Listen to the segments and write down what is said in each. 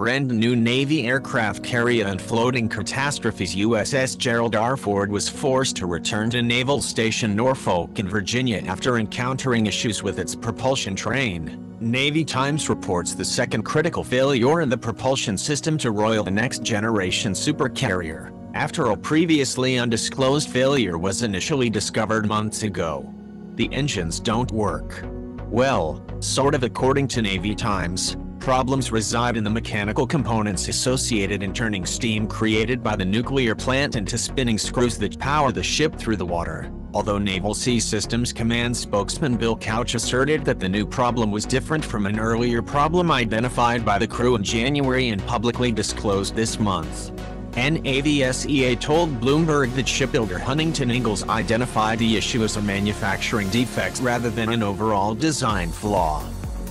brand new Navy aircraft carrier and floating catastrophes USS Gerald R. Ford was forced to return to Naval Station Norfolk in Virginia after encountering issues with its propulsion train. Navy Times reports the second critical failure in the propulsion system to roil the next-generation supercarrier, after a previously undisclosed failure was initially discovered months ago. The engines don't work. Well, sort of, according to Navy Times. Problems reside in the mechanical components associated in turning steam created by the nuclear plant into spinning screws that power the ship through the water, although Naval Sea Systems Command spokesman Bill Couch asserted that the new problem was different from an earlier problem identified by the crew in January and publicly disclosed this month. NAVSEA told Bloomberg that shipbuilder Huntington Ingalls identified the issue as a manufacturing defect rather than an overall design flaw.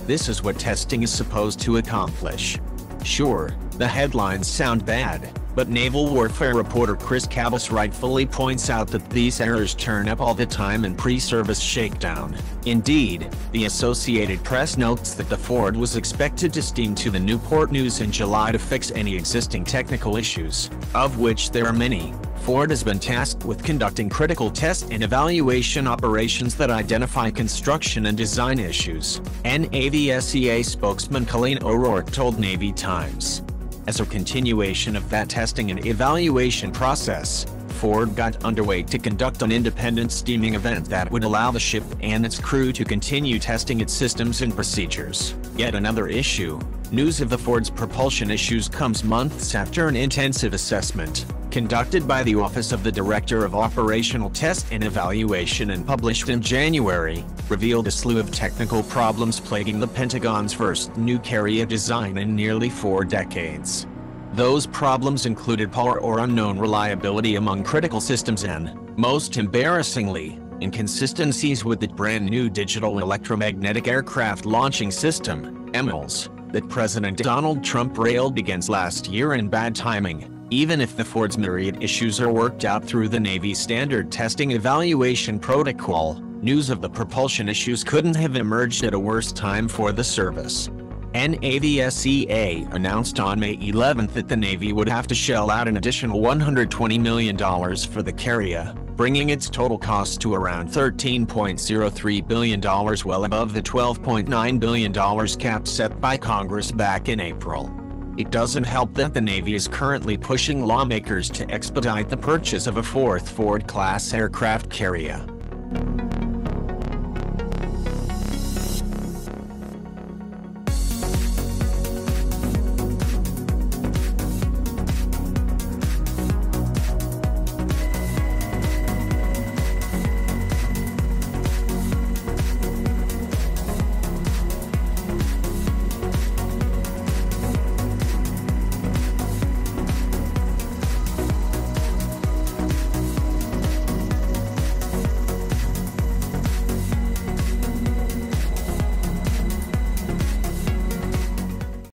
This is what testing is supposed to accomplish. Sure, the headlines sound bad, but naval warfare reporter Chris Cavas rightfully points out that these errors turn up all the time in pre-service shakedown. Indeed, the Associated Press notes that the Ford was expected to steam to the Newport News in July to fix any existing technical issues, of which there are many. Ford has been tasked with conducting critical test and evaluation operations that identify construction and design issues, NAVSEA spokesman Colleen O'Rourke told Navy Times. As a continuation of that testing and evaluation process, Ford got underway to conduct an independent steaming event that would allow the ship and its crew to continue testing its systems and procedures. Yet another issue. News of the Ford's propulsion issues comes months after an intensive assessment, conducted by the Office of the Director of Operational Test and Evaluation and published in January, revealed a slew of technical problems plaguing the Pentagon's first new carrier design in nearly 4 decades. Those problems included poor or unknown reliability among critical systems and, most embarrassingly, inconsistencies with the brand-new Digital Electromagnetic Aircraft Launching System, EMALS, that President Donald Trump railed against last year in bad timing. Even if the Ford's myriad issues are worked out through the Navy Standard Testing Evaluation Protocol, news of the propulsion issues couldn't have emerged at a worse time for the service. NAVSEA announced on May 11 that the Navy would have to shell out an additional $120 million for the carrier, bringing its total cost to around $13.03 billion, well above the $12.9 billion cap set by Congress back in April. It doesn't help that the Navy is currently pushing lawmakers to expedite the purchase of a fourth Ford-class aircraft carrier.